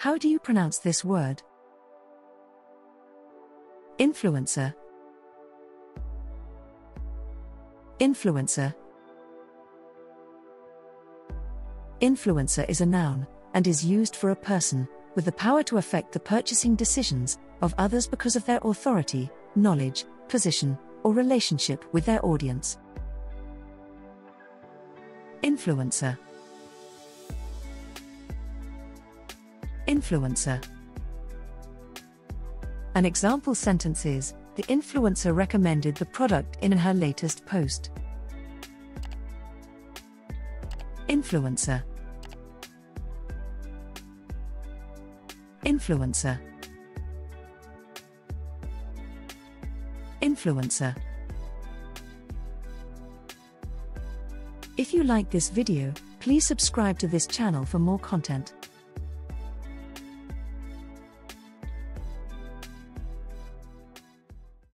How do you pronounce this word? Influencer. Influencer. Influencer is a noun, and is used for a person with the power to affect the purchasing decisions of others because of their authority, knowledge, position, or relationship with their audience. Influencer. Influencer. An example sentence is, the influencer recommended the product in her latest post. Influencer. Influencer. Influencer. If you like this video, please subscribe to this channel for more content.